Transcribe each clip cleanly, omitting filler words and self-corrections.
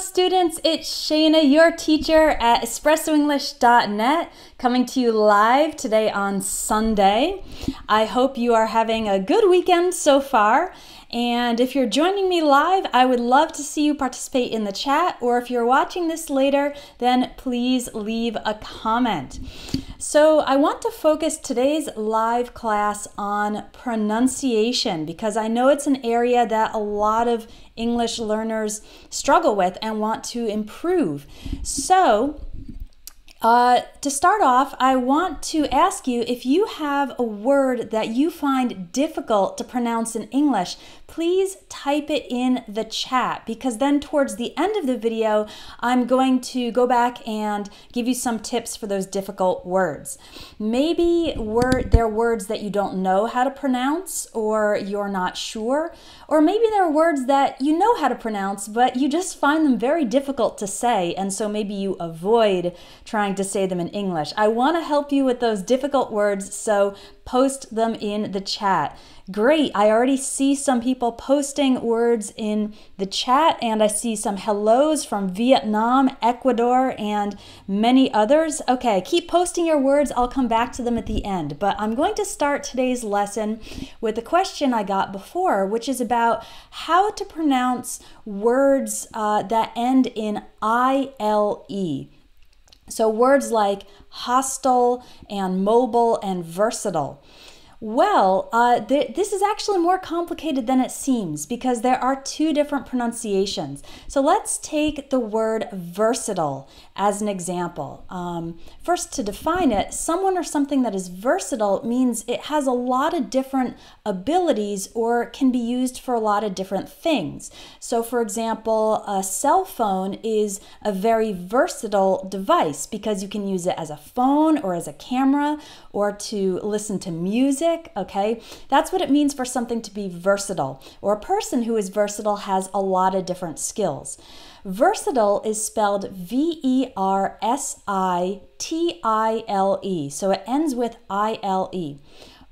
Hello students, it's Shayna, your teacher at espressoenglish.net, coming to you live today on Sunday. I hope you are having a good weekend so far, and if you're joining me live, I would love to see you participate in the chat, or if you're watching this later, then please leave a comment. So I want to focus today's live class on pronunciation because I know it's an area that a lot of English learners struggle with and want to improve. So to start off, I want to ask you if you have a word that you find difficult to pronounce in English, please type it in the chat because then towards the end of the video, I'm going to go back and give you some tips for those difficult words. Maybe there are words that you don't know how to pronounce or you're not sure, or maybe there are words that you know how to pronounce, but you just find them very difficult to say, and so maybe you avoid trying to say them in English. I want to help you with those difficult words, so post them in the chat. Great, I already see some people posting words in the chat, and I see some hellos from Vietnam, Ecuador, and many others. Okay, keep posting your words. I'll come back to them at the end, but I'm going to start today's lesson with a question I got before, which is about how to pronounce words that end in I-L-E. So words like hostile and mobile and versatile. Well, this is actually more complicated than it seems because there are two different pronunciations. So let's take the word versatile as an example. First, to define it, someone or something that is versatile means it has a lot of different abilities or can be used for a lot of different things. So for example, a cell phone is a very versatile device because you can use it as a phone or as a camera or to listen to music. Okay, that's what it means for something to be versatile, or a person who is versatile has a lot of different skills. Versatile is spelled V-E-R-S-I-T-I-L-E, so it ends with I-L-E.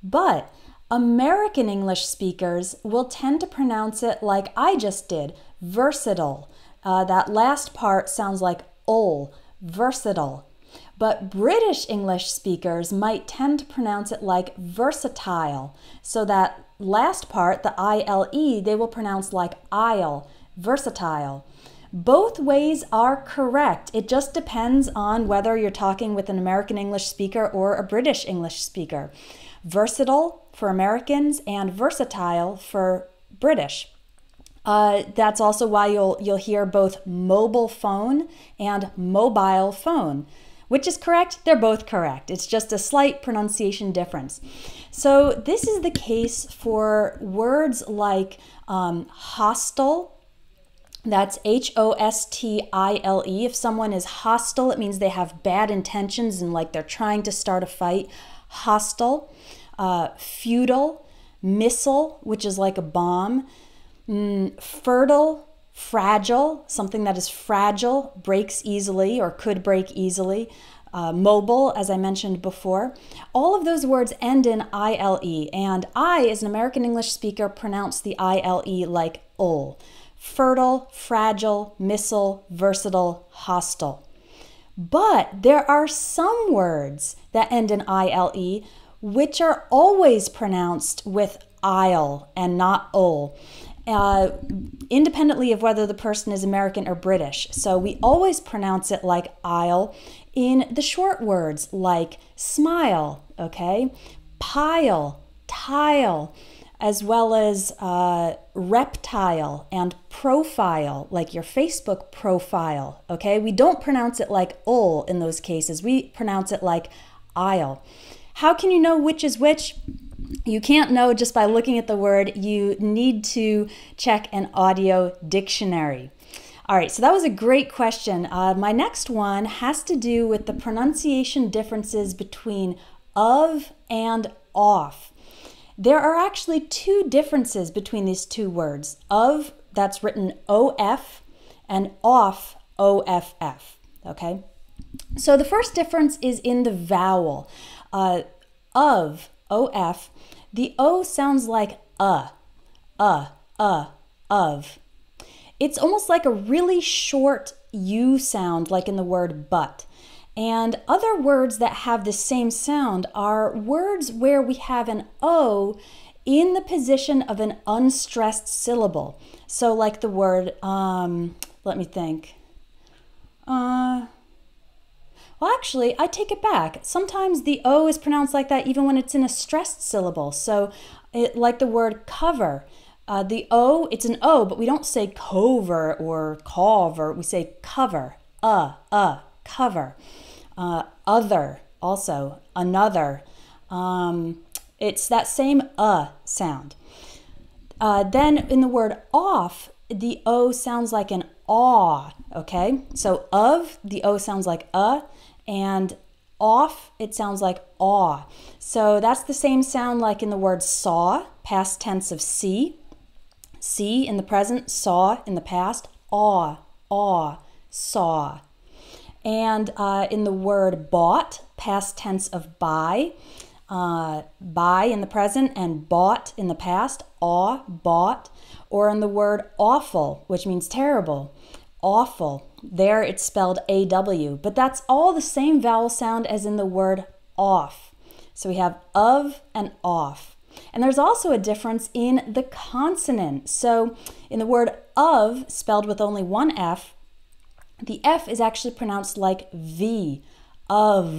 But American English speakers will tend to pronounce it like I just did, versatile. That last part sounds like ol, versatile. But British English speakers might tend to pronounce it like versatile. So that last part, the I-L-E, they will pronounce like aisle, versatile. Both ways are correct. It just depends on whether you're talking with an American English speaker or a British English speaker. Versatile for Americans and versatile for British. That's also why you'll hear both mobile phone and mobile phone. Which is correct? They're both correct. It's just a slight pronunciation difference. So this is the case for words like hostile. That's H-O-S-T-I-L-E. If someone is hostile, it means they have bad intentions and like they're trying to start a fight. Hostile, feudal, missile, which is like a bomb, fertile, fragile, something that is fragile, breaks easily or could break easily, mobile, as I mentioned before. All of those words end in I-L-E, and I, as an American English speaker, pronounce the I-L-E like ol. Fertile, fragile, missile, versatile, hostile. But there are some words that end in I-L-E which are always pronounced with isle and not ol. Independently of whether the person is American or British. So we always pronounce it like aisle in the short words like smile, okay, pile, tile, as well as reptile and profile, like your Facebook profile, okay? We don't pronounce it like ol in those cases. We pronounce it like aisle. How can you know which is which? You can't know just by looking at the word. You need to check an audio dictionary. All right, so that was a great question. My next one has to do with the pronunciation differences between of and off. There are actually two differences between these two words. Of, that's written O-F, and off, O-F-F, okay? So the first difference is in the vowel. Of, O-F, the O sounds like of. It's almost like a really short U sound, like in the word but. And other words that have the same sound are words where we have an O in the position of an unstressed syllable. So like the word, let me think. Well, actually, I take it back. Sometimes the O is pronounced like that even when it's in a stressed syllable. So like the word cover. The O, it's an O, but we don't say cover or cover. We say cover, cover. Other, also, another. It's that same sound. Then in the word off, the O sounds like an aw, okay? So of, the O sounds like and off, it sounds like aw. So that's the same sound like in the word saw, past tense of see. See in the present, saw in the past, aw, saw. And in the word bought, past tense of buy, buy in the present and bought in the past, bought. Or in the word awful, which means terrible, awful. There it's spelled AW, but that's all the same vowel sound as in the word off. So we have of and off. And there's also a difference in the consonant. So in the word of, spelled with only one F, the F is actually pronounced like V, of.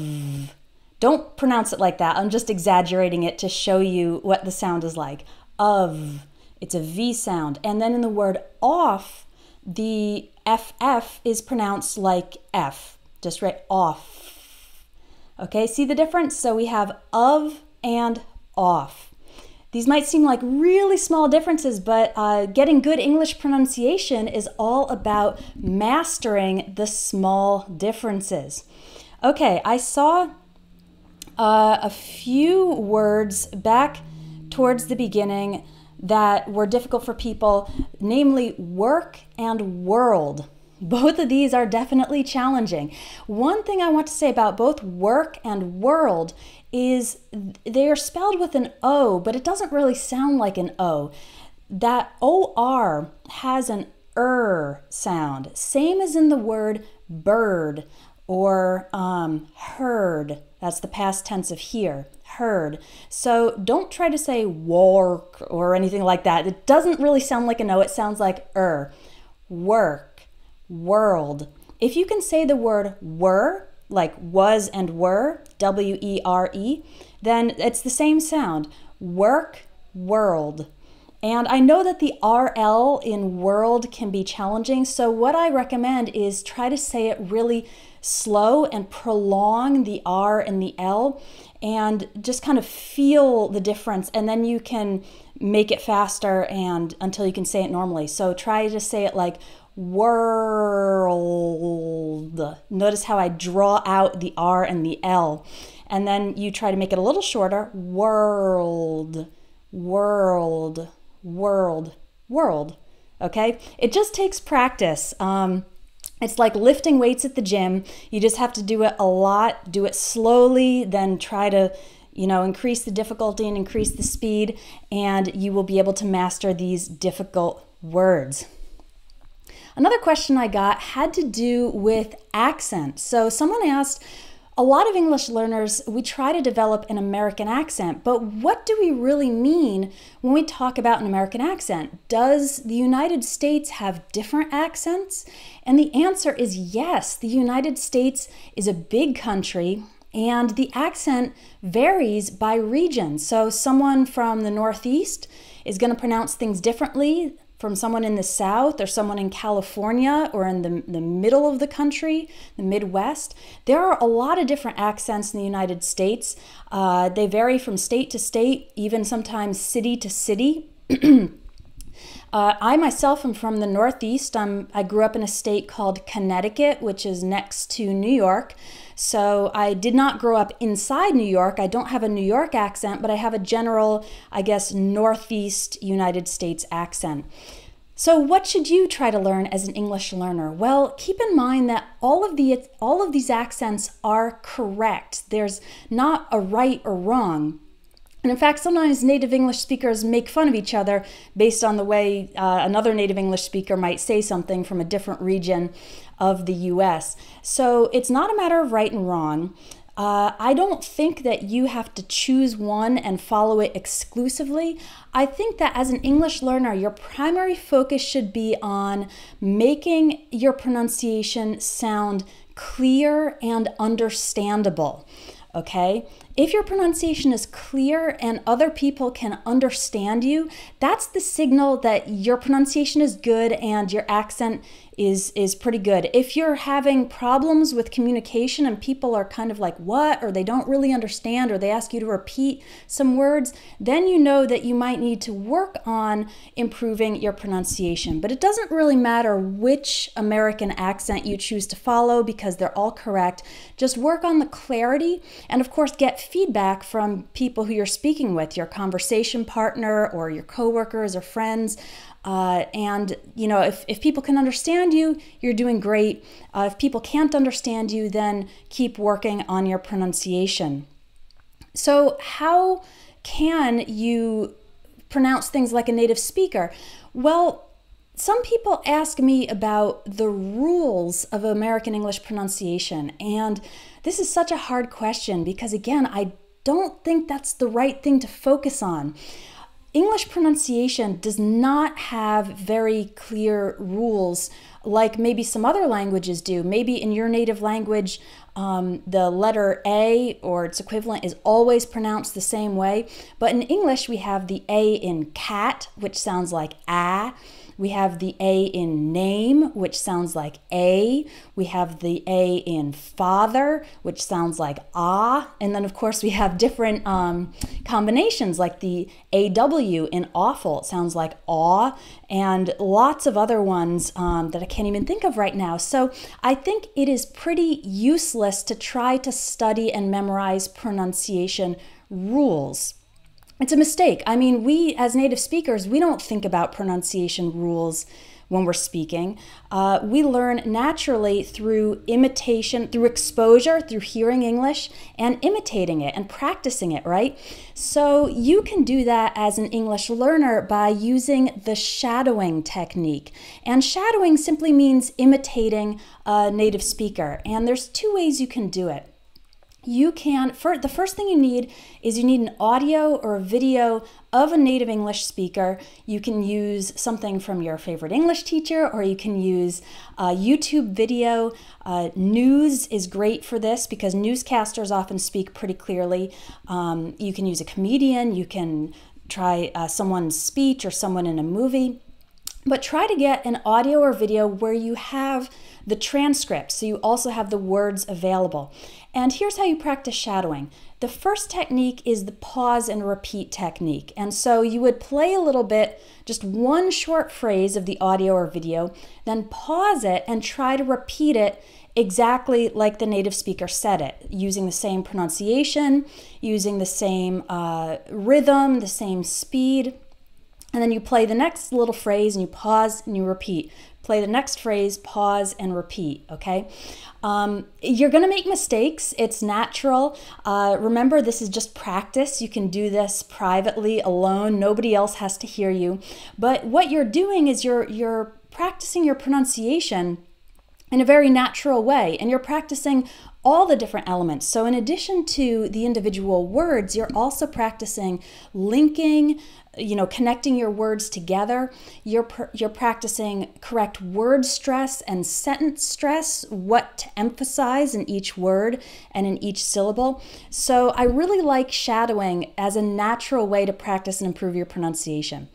Don't pronounce it like that. I'm just exaggerating it to show you what the sound is like. Of. It's a V sound. And then in the word off, the FF is pronounced like F. Just write off. Okay, see the difference? So we have of and off. These might seem like really small differences, but getting good English pronunciation is all about mastering the small differences. Okay, I saw a few words back towards the beginning that were difficult for people, namely work and world. Both of these are definitely challenging. One thing I want to say about both work and world is they are spelled with an O, but it doesn't really sound like an O. That OR has an sound, same as in the word bird or heard. That's the past tense of hear, heard. So don't try to say work or anything like that. It doesn't really sound like an O. It sounds like Work, world. If you can say the word were, like was and were, W-E-R-E, then it's the same sound. Work, world. And I know that the RL in world can be challenging, so what I recommend is try to say it really slow and prolong the R and the L and just kind of feel the difference, and then you can make it faster and until you can say it normally. So try to say it like world. Notice how I draw out the R and the L, and then you try to make it a little shorter. World, world, world, world. Okay, it just takes practice. It's like lifting weights at the gym. You just have to do it a lot, do it slowly, then try to, increase the difficulty and increase the speed, and you will be able to master these difficult words. Another question I got had to do with accent. So someone asked, a lot of English learners, we try to develop an American accent, but what do we really mean when we talk about an American accent? Does the United States have different accents? And the answer is yes. The United States is a big country, and the accent varies by region. So someone from the Northeast is going to pronounce things differently from someone in the South, or someone in California, or in the middle of the country, the Midwest. There are a lot of different accents in the United States. They vary from state to state, even sometimes city to city. I myself am from the Northeast. I grew up in a state called Connecticut, which is next to New York. So I did not grow up inside New York. I don't have a New York accent, but I have a general, I guess, Northeast United States accent. So what should you try to learn as an English learner? Well, keep in mind that all of these accents are correct. There's not a right or wrong. And in fact, sometimes native English speakers make fun of each other based on the way another native English speaker might say something from a different region of the US. So it's not a matter of right and wrong. I don't think that you have to choose one and follow it exclusively. I think that as an English learner, your primary focus should be on making your pronunciation sound clear and understandable. Okay? If your pronunciation is clear and other people can understand you, that's the signal that your pronunciation is good and your accent is pretty good. If you're having problems with communication and people are kind of like, what? Or they don't really understand, or they ask you to repeat some words, then you know that you might need to work on improving your pronunciation. But it doesn't really matter which American accent you choose to follow because they're all correct. Just work on the clarity and, of course, get feedback from people who you're speaking with, your conversation partner or your coworkers or friends. And you know, if people can understand you, you're doing great. If people can't understand you, then keep working on your pronunciation. So how can you pronounce things like a native speaker? Well, some people ask me about the rules of American English pronunciation, and this is such a hard question because, again, I don't think that's the right thing to focus on. English pronunciation does not have very clear rules like maybe some other languages do. Maybe in your native language, the letter A or its equivalent is always pronounced the same way. But in English, we have the A in cat, which sounds like ah. We have the A in name, which sounds like a. We have the A in father, which sounds like ah. And then, of course, we have different combinations, like the AW in awful. It sounds like aw, and lots of other ones that I can't even think of right now. So I think it is pretty useless to try to study and memorize pronunciation rules. It's a mistake. I mean, we as native speakers, we don't think about pronunciation rules when we're speaking. We learn naturally through imitation, through exposure, through hearing English and imitating it and practicing it, right? So you can do that as an English learner by using the shadowing technique. And shadowing simply means imitating a native speaker. And there's two ways you can do it. You can, the first thing you need an audio or a video of a native English speaker. You can use something from your favorite English teacher, or you can use a YouTube video. News is great for this because newscasters often speak pretty clearly. You can use a comedian, you can try someone's speech or someone in a movie. But try to get an audio or video where you have the transcripts, so you also have the words available. And here's how you practice shadowing. The first technique is the pause and repeat technique. And so you would play a little bit, just one short phrase of the audio or video, then pause it and try to repeat it exactly like the native speaker said it, using the same pronunciation, using the same rhythm, the same speed. And then you play the next little phrase and you pause and you repeat. Play the next phrase, pause and repeat, okay? You're gonna make mistakes, it's natural. Remember, this is just practice. You can do this privately, alone, nobody else has to hear you. But what you're doing is you're practicing your pronunciation in a very natural way, and you're practicing all the different elements. So in addition to the individual words, you're also practicing linking, you know, connecting your words together. You're practicing correct word stress and sentence stress, what to emphasize in each word and in each syllable. So I really like shadowing as a natural way to practice and improve your pronunciation.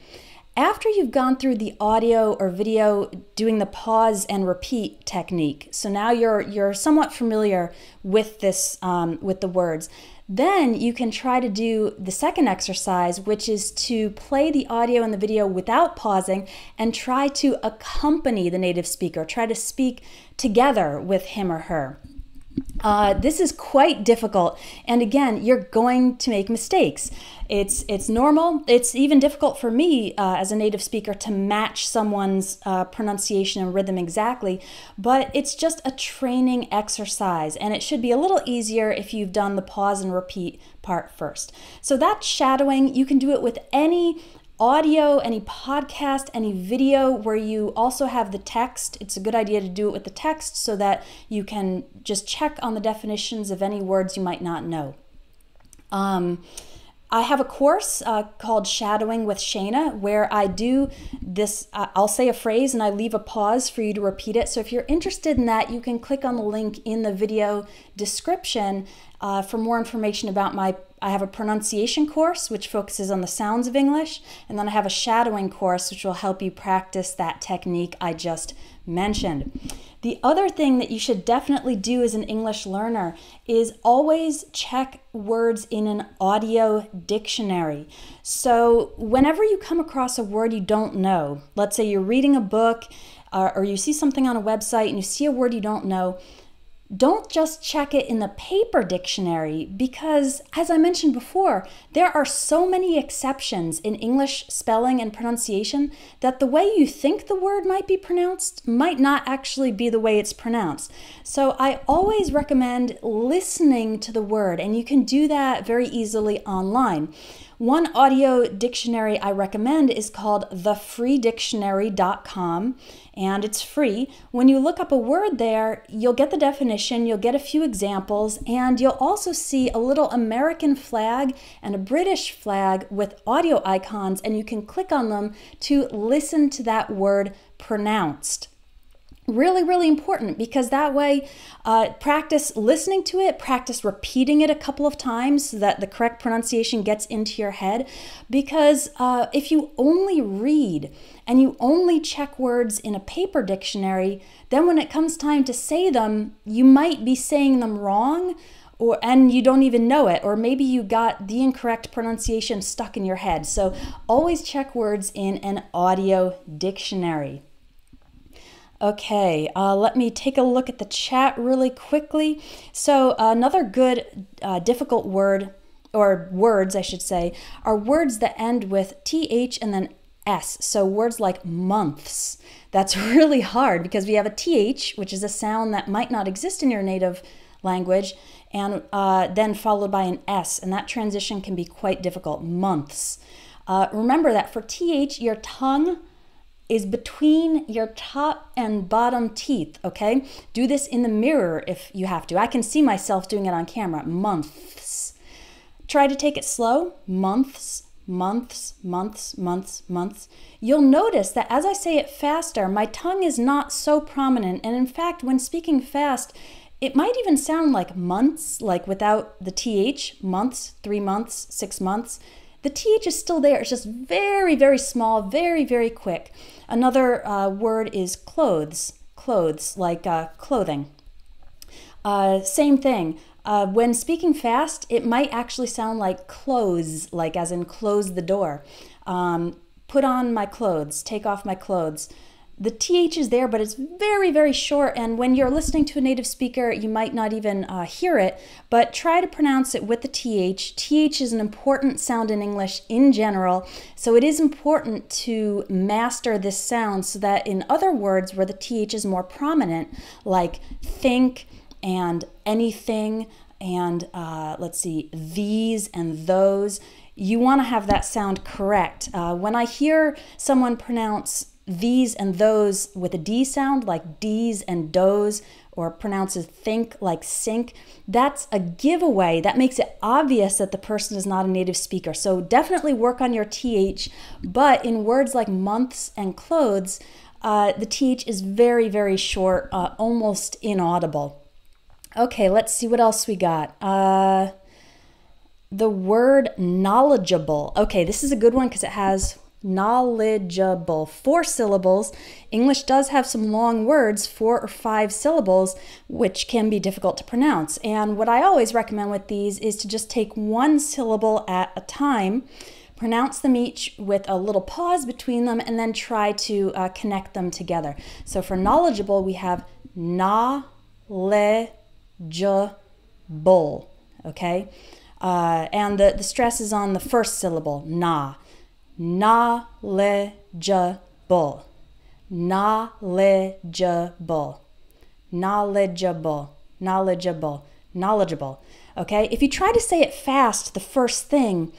After you've gone through the audio or video doing the pause and repeat technique, so now you're somewhat familiar with this, with the words, then you can try to do the second exercise, which is to play the audio and the video without pausing and try to accompany the native speaker, try to speak together with him or her. This is quite difficult, and again, you're going to make mistakes. It's normal. It's even difficult for me as a native speaker to match someone's pronunciation and rhythm exactly, but it's just a training exercise, and it should be a little easier if you've done the pause and repeat part first. So that shadowing, you can do it with any audio, any podcast, any video where you also have the text. It's a good idea to do it with the text so that you can just check on the definitions of any words you might not know. I have a course called Shadowing with Shayna where I do this. I'll say a phrase and I leave a pause for you to repeat it. So if you're interested in that, you can click on the link in the video description for more information about my I have a pronunciation course, which focuses on the sounds of English, and then I have a shadowing course, which will help you practice that technique I just mentioned. The other thing that you should definitely do as an English learner is always check words in an audio dictionary. So whenever you come across a word you don't know, let's say you're reading a book or you see something on a website and you see a word you don't know, don't just check it in the paper dictionary because, as I mentioned before, there are so many exceptions in English spelling and pronunciation that the way you think the word might be pronounced might not actually be the way it's pronounced. So I always recommend listening to the word, and you can do that very easily online. One audio dictionary I recommend is called thefreedictionary.com, and it's free. When you look up a word there, you'll get the definition, you'll get a few examples, and you'll also see a little American flag and a British flag with audio icons, and you can click on them to listen to that word pronounced. Really, really important, because that way practice listening to it, practice repeating it a couple of times so that the correct pronunciation gets into your head. Because if you only read and you only check words in a paper dictionary, then when it comes time to say them, you might be saying them wrong, and you don't even know it, or maybe you got the incorrect pronunciation stuck in your head. So always check words in an audio dictionary. Okay, let me take a look at the chat really quickly. So another good difficult word, or words I should say, are words that end with TH and then S. So words like months. That's really hard because we have a TH, which is a sound that might not exist in your native language, and then followed by an S. And that transition can be quite difficult, months. Remember that for TH, your tongue is between your top and bottom teeth, okay? Do this in the mirror if you have to. I can see myself doing it on camera, months. Try to take it slow, months, months, months, months, months. You'll notice that as I say it faster, my tongue is not so prominent. And in fact, when speaking fast, it might even sound like months, like without the TH, months, 3 months, 6 months. The TH is still there. It's just very, very small, very, very quick. Another word is clothes, clothes, like clothing. Same thing. When speaking fast, it might actually sound like close, like as in close the door. Put on my clothes, take off my clothes. The TH is there, but it's very, very short. And when you're listening to a native speaker, you might not even hear it, but try to pronounce it with the TH. TH is an important sound in English in general. So it is important to master this sound so that in other words where the TH is more prominent, like think and anything and let's see, these and those, you want to have that sound correct. When I hear someone pronounce these and those with a D sound, like D's and Do's, or pronounces think like sink, that's a giveaway. That makes it obvious that the person is not a native speaker. So definitely work on your TH, but in words like months and clothes, the TH is very, very short, almost inaudible. Okay, let's see what else we got. The word knowledgeable. Okay, this is a good one because it has knowledgeable, 4 syllables. English does have some long words, 4 or 5 syllables, which can be difficult to pronounce. And what I always recommend with these is to just take 1 syllable at a time, pronounce them each with a little pause between them, and then try to connect them together. So for knowledgeable, we have na, le, able, okay? And the stress is on the first syllable, na. Knowledgeable, knowledgeable, knowledgeable, knowledgeable, knowledgeable, okay? If you try to say it fast, the first thing,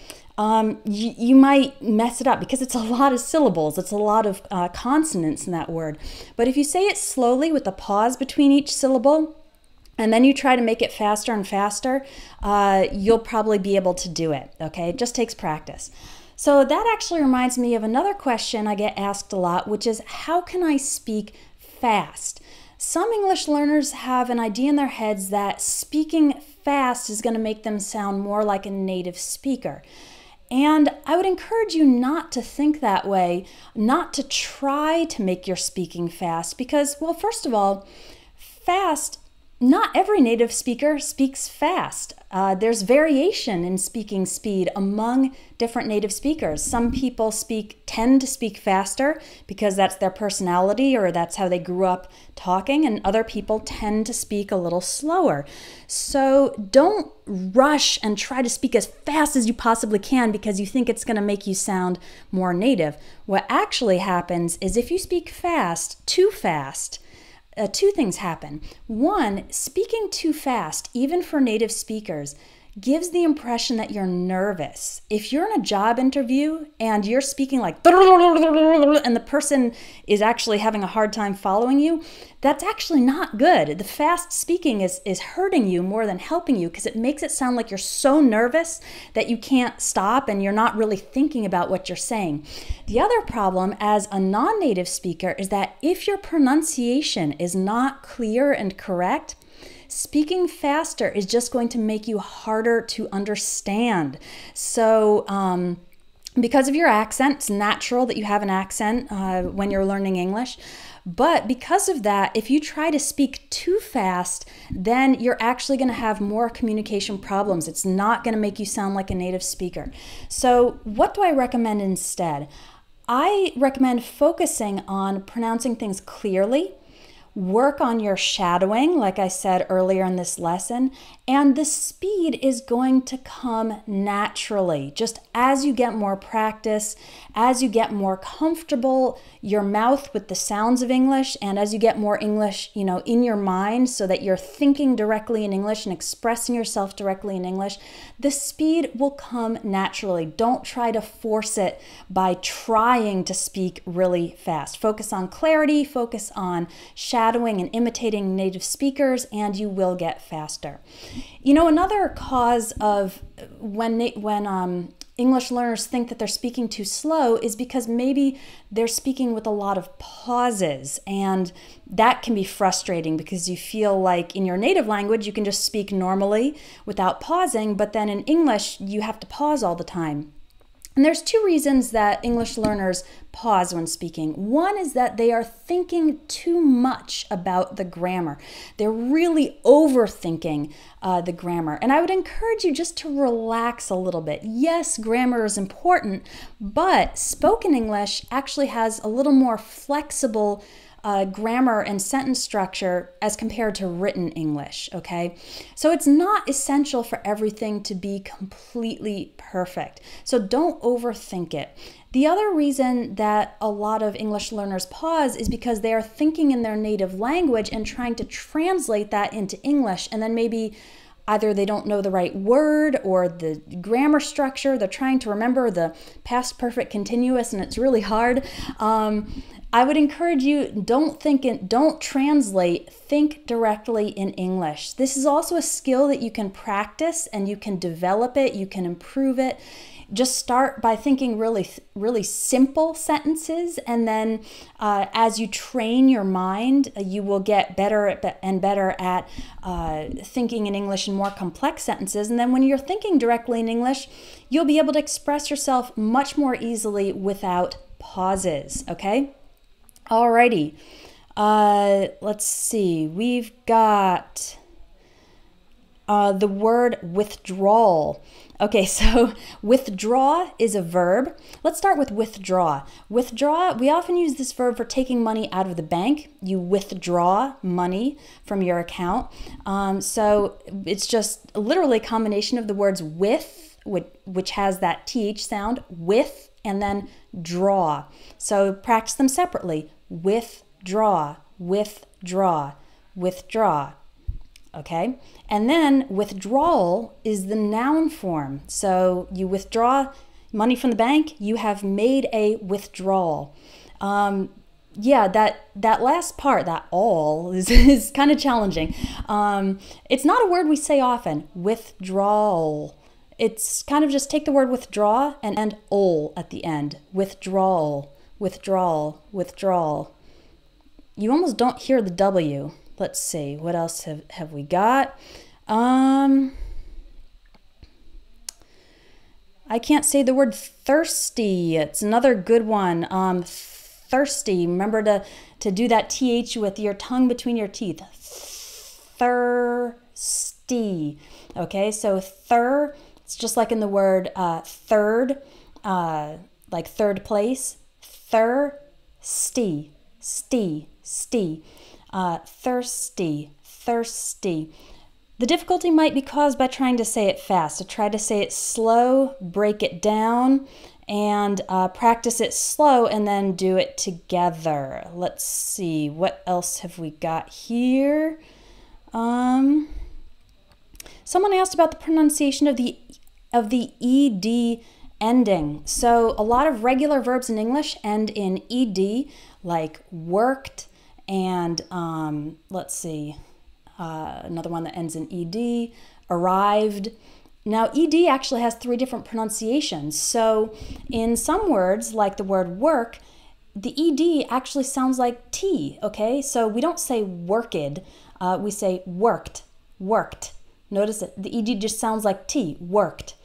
you might mess it up because it's a lot of syllables. It's a lot of consonants in that word. But if you say it slowly with a pause between each syllable, and then you try to make it faster and faster, you'll probably be able to do it, okay? It just takes practice. So that actually reminds me of another question I get asked a lot, which is, how can I speak fast? Some English learners have an idea in their heads that speaking fast is going to make them sound more like a native speaker. And I would encourage you not to think that way, not to try to make your speaking fast because, well, first of all, fast, not every native speaker speaks fast. There's variation in speaking speed among different native speakers. Some people tend to speak faster because that's their personality or that's how they grew up talking, and other people tend to speak a little slower. So don't rush and try to speak as fast as you possibly can because you think it's going to make you sound more native. What actually happens is if you speak fast, too fast, two things happen. One, speaking too fast, even for native speakers, gives the impression that you're nervous. If you're in a job interview and you're speaking like and the person is actually having a hard time following you, that's actually not good. The fast speaking is hurting you more than helping you because it makes it sound like you're so nervous that you can't stop and you're not really thinking about what you're saying. The other problem as a non-native speaker is that if your pronunciation is not clear and correct, speaking faster is just going to make you harder to understand. So because of your accent, it's natural that you have an accent when you're learning English. But because of that, if you try to speak too fast, then you're actually going to have more communication problems. It's not going to make you sound like a native speaker. So what do I recommend instead? I recommend focusing on pronouncing things clearly. Work on your shadowing, like I said earlier in this lesson, and the speed is going to come naturally. Just as you get more practice, as you get more comfortable, your mouth with the sounds of English, and as you get more English, you know, in your mind so that you're thinking directly in English and expressing yourself directly in English, the speed will come naturally. Don't try to force it by trying to speak really fast. Focus on clarity, focus on shadowing, and imitating native speakers, and you will get faster. You know, another cause of when English learners think that they're speaking too slow is because maybe they're speaking with a lot of pauses, and that can be frustrating because you feel like in your native language you can just speak normally without pausing, but then in English you have to pause all the time. And there's two reasons that English learners pause when speaking. One is that they are thinking too much about the grammar. They're really overthinking the grammar. And I would encourage you just to relax a little bit. Yes, grammar is important, but spoken English actually has a little more flexible grammar and sentence structure as compared to written English, okay? So it's not essential for everything to be completely perfect. So don't overthink it. The other reason that a lot of English learners pause is because they are thinking in their native language and trying to translate that into English, and then maybe either they don't know the right word or the grammar structure. They're trying to remember the past perfect continuous, and it's really hard. I would encourage you, don't translate, think directly in English. This is also a skill that you can practice and you can develop it, you can improve it. Just start by thinking really simple sentences, and then as you train your mind, you will get better at thinking in English in more complex sentences. And then when you're thinking directly in English, you'll be able to express yourself much more easily without pauses, okay? Alrighty, let's see, we've got The word withdrawal. Okay, so withdraw is a verb. Let's start with withdraw. Withdraw, we often use this verb for taking money out of the bank. You withdraw money from your account. So it's just literally a combination of the words with, which has that TH sound, with, and then draw. So practice them separately. Withdraw, withdraw, withdraw. Okay, and then withdrawal is the noun form. So you withdraw money from the bank, you have made a withdrawal. Yeah, that last part, that all, is kind of challenging. It's not a word we say often, withdrawal. It's kind of just take the word withdraw and end all at the end. Withdrawal, withdrawal, withdrawal. You almost don't hear the W. Let's see, what else have we got? I can't say the word thirsty. It's another good one. Thirsty, remember to do that TH with your tongue between your teeth. Thirsty. Okay, so thir, it's just like in the word third, like third place. Thirsty, sty, sty. Thirsty, thirsty. The difficulty might be caused by trying to say it fast. So try to say it slow, break it down, and practice it slow, and then do it together. Let's see, what else have we got here? Someone asked about the pronunciation of the ED ending. So a lot of regular verbs in English end in ED, like worked, and let's see, another one that ends in ed, arrived. Now ed actually has three different pronunciations. So in some words, like the word work, the ed actually sounds like t. Okay, so we don't say worked, we say worked, worked. Notice that the ed just sounds like t, worked.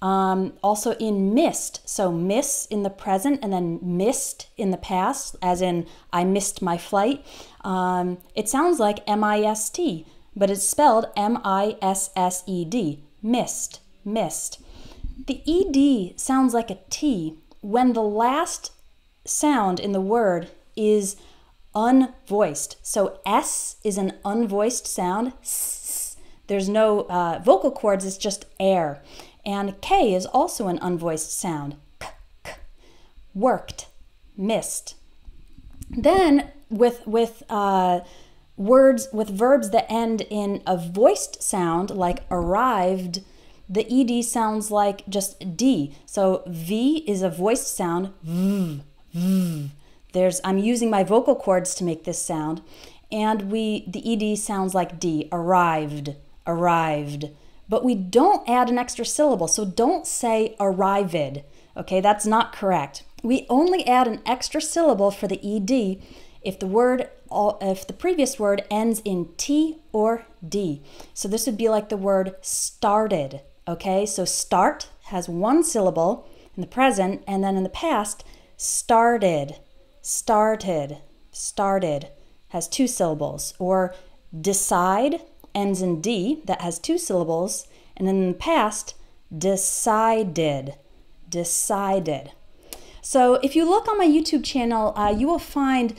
Also in missed, so miss in the present and then missed in the past, as in I missed my flight. It sounds like M-I-S-T, but it's spelled M-I-S-S-E-D, missed, missed. The E-D sounds like a T when the last sound in the word is unvoiced. So S is an unvoiced sound. S, there's no vocal cords, it's just air. And K is also an unvoiced sound. K, k, worked, missed. Then with words, with verbs that end in a voiced sound, like arrived, the ED sounds like just D. So V is a voiced sound, V, V. I'm using my vocal cords to make this sound. And the ED sounds like D, arrived, arrived. But we don't add an extra syllable, so don't say arrived. Okay, that's not correct. We only add an extra syllable for the ED if the previous word ends in T or D. So this would be like the word started. Okay, so start has one syllable in the present, and then in the past, started, started, started has two syllables, or decide ends in D, that has two syllables, and then in the past, decided, decided. So if you look on my YouTube channel, you will find,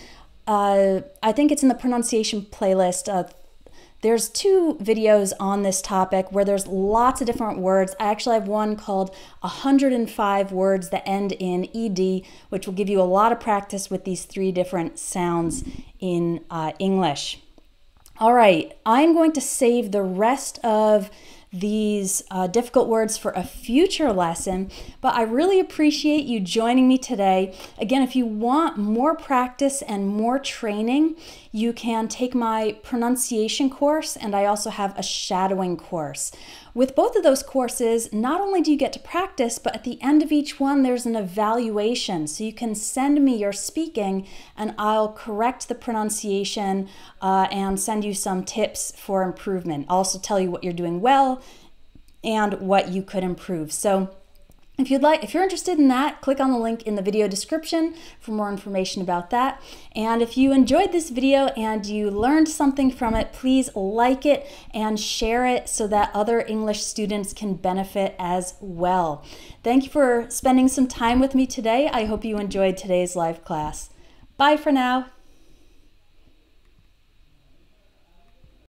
I think it's in the pronunciation playlist, there's two videos on this topic where there's lots of different words. I actually have one called 105 words that end in ED, which will give you a lot of practice with these three different sounds in English. All right, I'm going to save the rest of these difficult words for a future lesson, but I really appreciate you joining me today. Again, if you want more practice and more training, you can take my pronunciation course, and I also have a shadowing course. With both of those courses, not only do you get to practice, but at the end of each one, there's an evaluation. So you can send me your speaking and I'll correct the pronunciation and send you some tips for improvement. I'll also tell you what you're doing well and what you could improve. So If you're interested in that, click on the link in the video description for more information about that. And if you enjoyed this video and you learned something from it, please like it and share it so that other English students can benefit as well. Thank you for spending some time with me today. I hope you enjoyed today's live class. Bye for now.